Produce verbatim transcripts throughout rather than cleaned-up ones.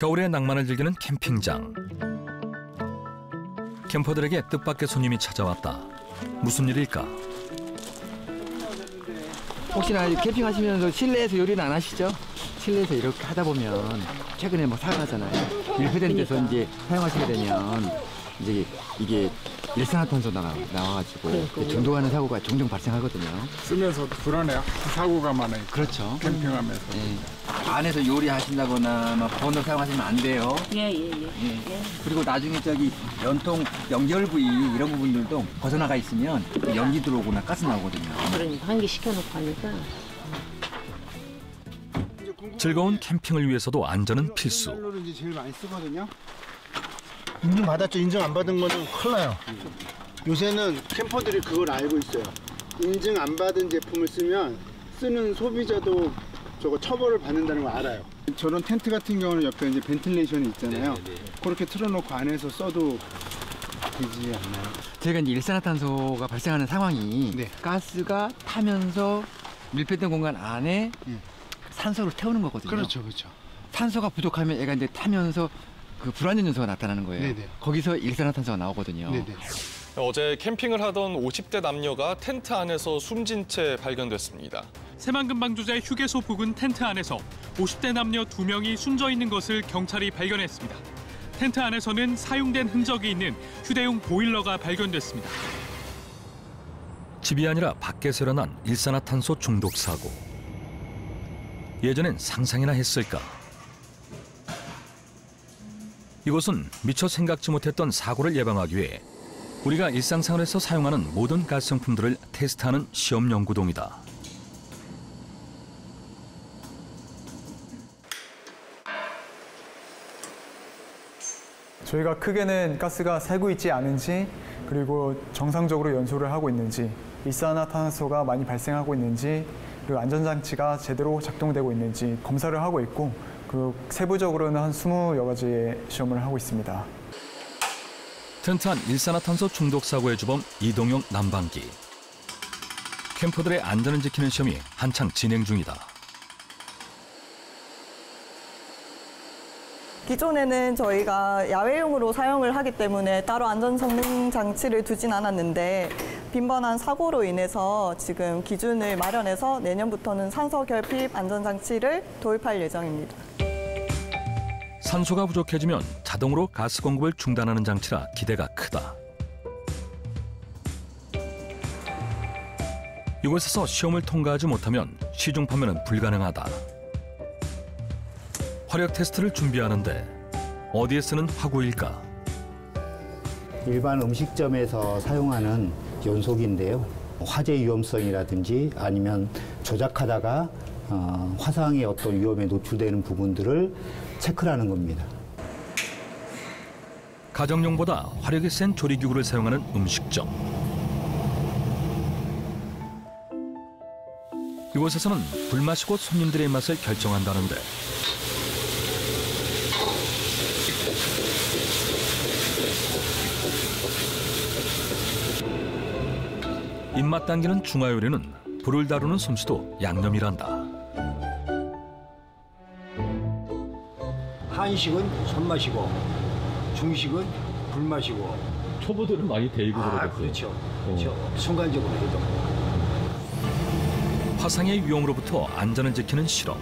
겨울의 낭만을 즐기는 캠핑장. 캠퍼들에게 뜻밖의 손님이 찾아왔다. 무슨 일일까? 혹시나 캠핑하시면서 실내에서 요리는 안 하시죠? 실내에서 이렇게 하다 보면 최근에 뭐 사과하잖아요. 밀폐된 데서 이제 사용하시게 되면 이제 이게 일산화탄소 나와, 나와가지고 네, 중독하는 사고가 종종 발생하거든요. 쓰면서 불안해요. 사고가 많아요. 그렇죠. 캠핑하면서. 음. 네. 안에서 요리하신다거나 막 버너 사용하시면 안 돼요. 예, 예, 예. 예. 예. 그리고 나중에 저기 연통 연결 부위 이런 부분들도 벗어나가 있으면 연기 들어오거나 가스 나오거든요. 그러니까 환기 시켜놓고 하니까. 즐거운 캠핑을 위해서도 안전은 필수. 이 제일 많이 쓰거든요. 인증 받았죠. 인증 안 받은 거는 큰일 나요. 요새는 캠퍼들이 그걸 알고 있어요. 인증 안 받은 제품을 쓰면 쓰는 소비자도 저거 처벌을 받는다는 걸 알아요. 저런 텐트 같은 경우는 옆에 이제 벤틸레이션이 있잖아요. 네네네. 그렇게 틀어놓고 안에서 써도 되지 않나요? 저희가 이제 일산화탄소가 발생하는 상황이 네. 가스가 타면서 밀폐된 공간 안에 네. 산소를 태우는 거거든요. 그렇죠, 그렇죠. 산소가 부족하면 얘가 이제 타면서 그 불안전 요소가 나타나는 거예요. 네네. 거기서 일산화탄소가 나오거든요. 네네. 어제 캠핑을 하던 오십 대 남녀가 텐트 안에서 숨진 채 발견됐습니다. 새만금 방조제 휴게소 부근 텐트 안에서 오십 대 남녀 두 명이 숨져 있는 것을 경찰이 발견했습니다. 텐트 안에서는 사용된 흔적이 있는 휴대용 보일러가 발견됐습니다. 집이 아니라 밖에서 일어난 일산화탄소 중독 사고. 예전엔 상상이나 했을까? 이곳은 미처 생각지 못했던 사고를 예방하기 위해 우리가 일상생활에서 사용하는 모든 가스용품들을 테스트하는 시험연구동이다. 저희가 크게는 가스가 새고 있지 않은지, 그리고 정상적으로 연소를 하고 있는지, 일산화탄소가 많이 발생하고 있는지, 그리고 안전장치가 제대로 작동되고 있는지 검사를 하고 있고, 그 세부적으로는 한 스무여 가지의 시험을 하고 있습니다. 텐트 안 일산화탄소 중독 사고의 주범 이동용 난방기. 캠퍼들의 안전을 지키는 시험이 한창 진행 중이다. 기존에는 저희가 야외용으로 사용을 하기 때문에 따로 안전성능 장치를 두진 않았는데 빈번한 사고로 인해서 지금 기준을 마련해서 내년부터는 산소 결핍 안전장치를 도입할 예정입니다. 산소가 부족해지면 자동으로 가스 공급을 중단하는 장치라 기대가 크다. 이곳에서 시험을 통과하지 못하면 시중 판매는 불가능하다. 화력 테스트를 준비하는데 어디에 쓰는 화구일까? 일반 음식점에서 사용하는 연소기인데요. 화재 위험성이라든지 아니면 조작하다가 어, 화상의 어떤 위험에 노출되는 부분들을 체크하는 겁니다. 가정용보다 화력이 센 조리기구를 사용하는 음식점. 이곳에서는 불맛이 곧 손님들의 입맛을 결정한다는데 입맛 당기는 중화 요리는 불을 다루는 솜씨도 양념이란다. 한식은 손맛이고 중식은 불맛이고. 초보들은 많이 데이고 아, 그러겠어요. 그렇죠. 어. 순간적으로 해도. 화상의 위험으로부터 안전을 지키는 실험.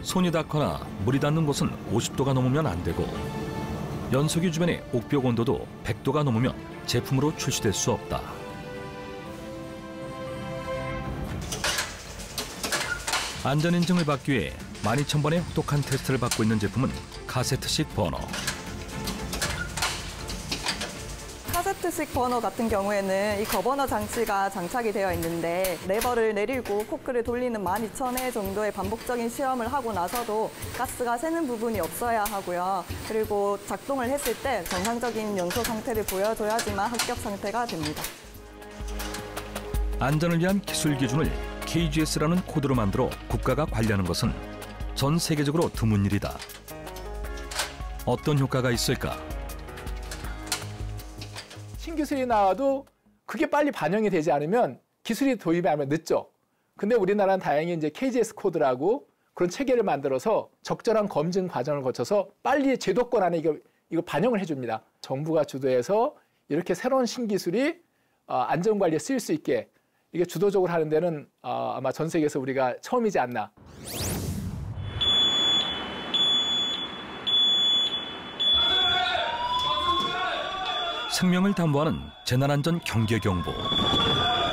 손이 닿거나 물이 닿는 곳은 오십 도가 넘으면 안 되고 연소기 주변의 옥벽 온도도 백 도가 넘으면 제품으로 출시될 수 없다. 안전 인증을 받기 위해 만 이천 번의 혹독한 테스트를 받고 있는 제품은 카세트식 버너. 카세트식 버너 같은 경우에는 이 거버너 장치가 장착이 되어 있는데 레버를 내리고 코크를 돌리는 만 이천 회 정도의 반복적인 시험을 하고 나서도 가스가 새는 부분이 없어야 하고요. 그리고 작동을 했을 때 정상적인 연소 상태를 보여줘야지만 합격 상태가 됩니다. 안전을 위한 기술 기준을 케이지에스라는 코드로 만들어 국가가 관리하는 것은 전 세계적으로 드문 일이다. 어떤 효과가 있을까? 신기술이 나와도 그게 빨리 반영이 되지 않으면 기술이 도입이 아마 늦죠. 근데 우리나라는 다행히 이제 케이지에스 코드라고 그런 체계를 만들어서 적절한 검증 과정을 거쳐서 빨리 제도권 안에 이거, 이거 반영을 해줍니다. 정부가 주도해서 이렇게 새로운 신기술이 안전관리에 쓰일 수 있게 이게 주도적으로 하는 데는 아마 전 세계에서 우리가 처음이지 않나. 생명을 담보하는 재난안전 경계경보.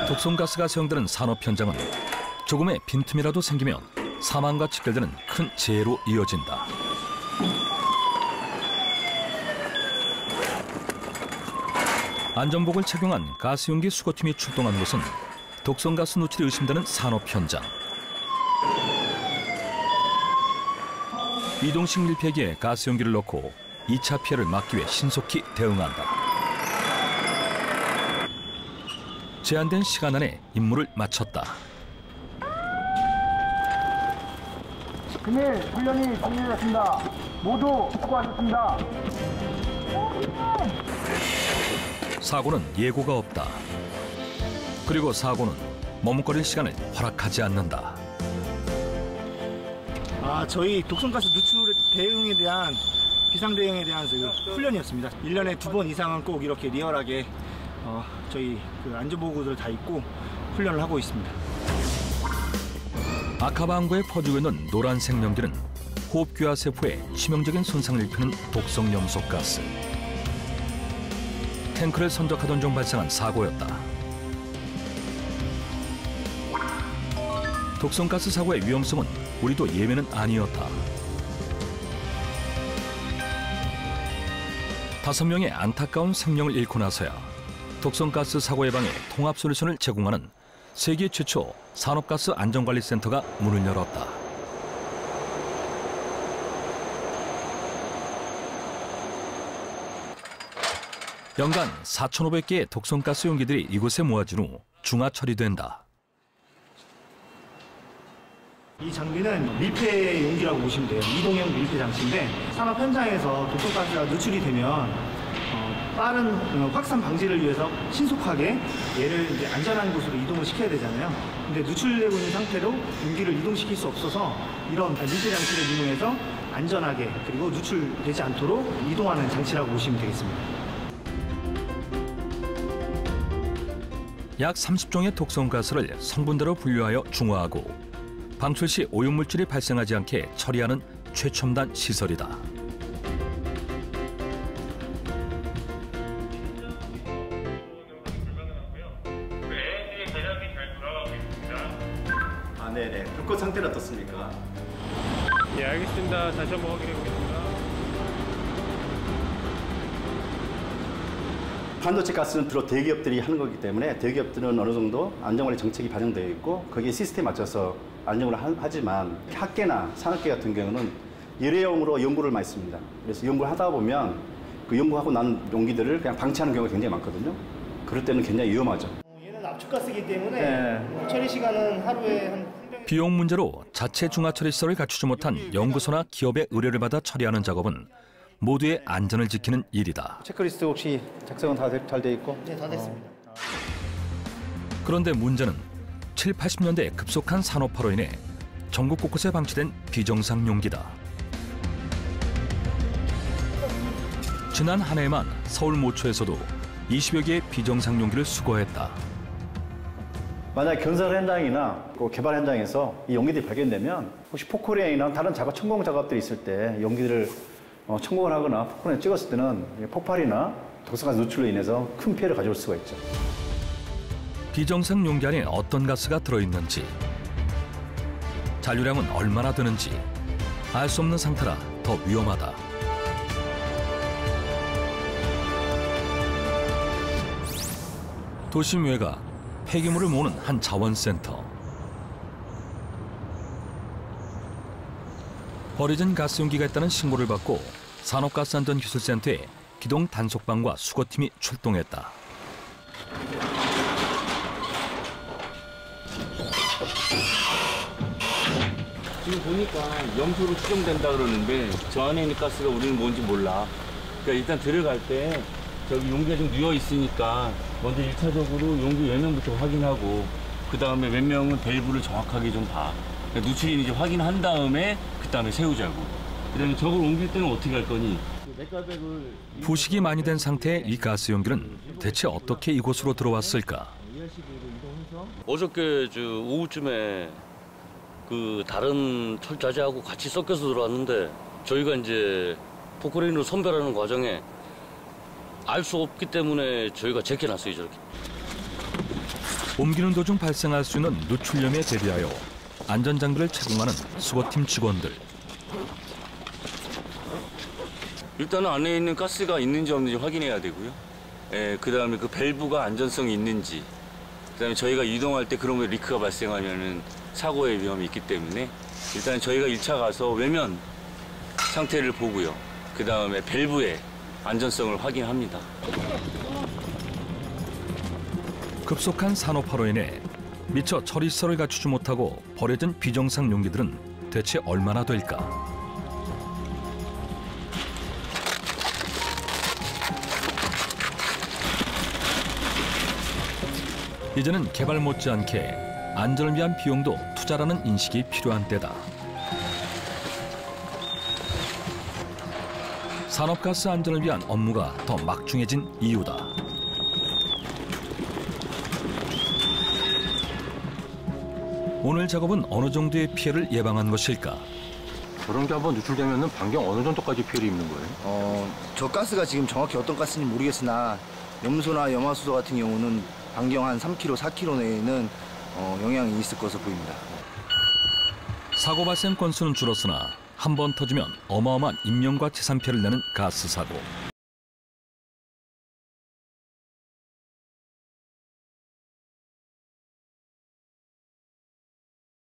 독성가스가 사용되는 산업 현장은 조금의 빈틈이라도 생기면 사망과 직결되는 큰 재해로 이어진다. 안전복을 착용한 가스용기 수거팀이 출동한 곳은 독성가스 누출이 의심되는 산업 현장. 이동식 밀폐기에 가스용기를 넣고 이 차 피해를 막기 위해 신속히 대응한다. 제한된 시간 안에 임무를 마쳤다. 금일 훈련이 종료됐습니다. 모두 수고하셨습니다. 사고는 예고가 없다. 그리고 사고는 머뭇거릴 시간을 허락하지 않는다. 아, 저희 독성가스 누출 대응에 대한 비상 대응에 대한 훈련이었습니다. 일 년에 두 번 이상은 꼭 이렇게 리얼하게 어, 저희 그 안전보호구들 다 입고 훈련을 하고 있습니다. 아카방구에 퍼지고 있는 노란색 연기는 호흡기와 세포에 치명적인 손상을 입히는 독성 염소가스. 탱크를 선적하던 중 발생한 사고였다. 독성가스 사고의 위험성은 우리도 예외는 아니었다. 다섯 명의 안타까운 생명을 잃고 나서야 독성가스 사고 예방에 통합 솔루션을 제공하는 세계 최초 산업가스 안전관리센터가 문을 열었다. 연간 사천오백 개의 독성가스 용기들이 이곳에 모아진 후 중화 처리된다. 이 장비는 밀폐 용기라고 보시면 돼요. 이동형 밀폐 장치인데 산업 현장에서 독성가스가 누출이 되면 빠른 확산 방지를 위해서 신속하게 얘를 이제 안전한 곳으로 이동을 시켜야 되잖아요. 근데 누출되고 있는 상태로 용기를 이동시킬 수 없어서 이런 밀폐 장치를 이용해서 안전하게 그리고 누출되지 않도록 이동하는 장치라고 보시면 되겠습니다. 약 삼십 종의 독성가스를 성분대로 분류하여 중화하고 방출 시 오염물질이 발생하지 않게 처리하는 최첨단 시설이다. 네네. 불꽃 상태는 어떻습니까? 예, 알겠습니다. 다시 한번 확인해 보겠습니다. 반도체 가스는 주로 대기업들이 하는 거기 때문에 대기업들은 어느 정도 안전관리 정책이 반영되어 있고 거기에 시스템에 맞춰서 안정을 하지만 학계나 산업계 같은 경우는 일회용으로 연구를 많이 씁니다. 그래서 연구를 하다 보면 그 연구하고 난 용기들을 그냥 방치하는 경우가 굉장히 많거든요. 그럴 때는 굉장히 위험하죠. 압축가스이기 때문에 네. 처리 시간은 하루에 한 비용 문제로 자체 중화 처리 시설을 갖추지 못한 연구소나 기업의 의뢰를 받아 처리하는 작업은 모두의 안전을 지키는 일이다. 체크리스트 혹시 작성은 다 잘 돼 있고? 네, 다 됐습니다. 어. 그런데 문제는 칠팔십 년대 급속한 산업화로 인해 전국 곳곳에 방치된 비정상 용기다. 지난 한 해만 서울 모처에서도 이십여 개의 비정상 용기를 수거했다. 만약 건설 현장이나 개발 현장에서 이 용기들이 발견되면 혹시 포크레인이나 다른 작업, 천공 작업들이 있을 때 용기들을 천공을 하거나 포크레인을 찍었을 때는 폭발이나 독성가스 누출로 인해서 큰 피해를 가져올 수가 있죠. 비정상 용기 안에 어떤 가스가 들어있는지, 잔류량은 얼마나 되는지 알 수 없는 상태라 더 위험하다. 도심 외곽 폐기물을 모으는 한 자원센터. 버려진 가스용기가 있다는 신고를 받고 산업가스안전기술센터에 기동 단속반과 수거팀이 출동했다. 지금 보니까 염소로 추정된다 그러는데 저 안에 있는 가스가 우리는 뭔지 몰라. 그러니까 일단 들어갈 때 저기 용기가 좀 누워 있으니까 먼저 일차적으로 용기 몇 명부터 확인하고 그 다음에 몇 명은 밸브를 정확하게 좀 봐. 누출인지 확인한 다음에 그 다음에 세우자고. 그다음에 저걸 옮길 때는 어떻게 할 거니? 부식이 많이 된 상태의 이 가스 용기는 대체 어떻게 이곳으로 들어왔을까? 어저께 저 오후쯤에 그 다른 철자재하고 같이 섞여서 들어왔는데 저희가 이제 포크레인으로 선별하는 과정에 알 수 없기 때문에 저희가 제껴놨어요, 저렇게. 옮기는 도중 발생할 수 있는 누출염에 대비하여 안전장비를 착용하는 수거팀 직원들. 일단은 안에 있는 가스가 있는지 없는지 확인해야 되고요. 예, 그다음에 그 밸브가 안전성이 있는지, 그다음에 저희가 이동할 때 그런 리크가 발생하면은 사고의 위험이 있기 때문에 일단 저희가 일 차 가서 외면 상태를 보고요. 그다음에 밸브의 안전성을 확인합니다. 급속한 산업화로 인해 미처 처리 시설을 갖추지 못하고 버려진 비정상 용기들은 대체 얼마나 될까? 이제는 개발 못지않게 안전을 위한 비용도 투자라는 인식이 필요한 때다. 산업가스 안전을 위한 업무가 더 막중해진 이유다. 오늘 작업은 어느 정도의 피해를 예방한 것일까? 저런 게 한번 누출되면 반경 어느 정도까지 피해를 입는 거예요? 어, 저 가스가 지금 정확히 어떤 가스인지 모르겠으나 염소나 염화수소 같은 경우는 반경 한 삼 킬로미터, 사 킬로미터 내에는 어, 영향이 있을 것으로 보입니다. 사고 발생 건수는 줄었으나 한 번 터지면 어마어마한 인명과 재산 피해를 내는 가스 사고.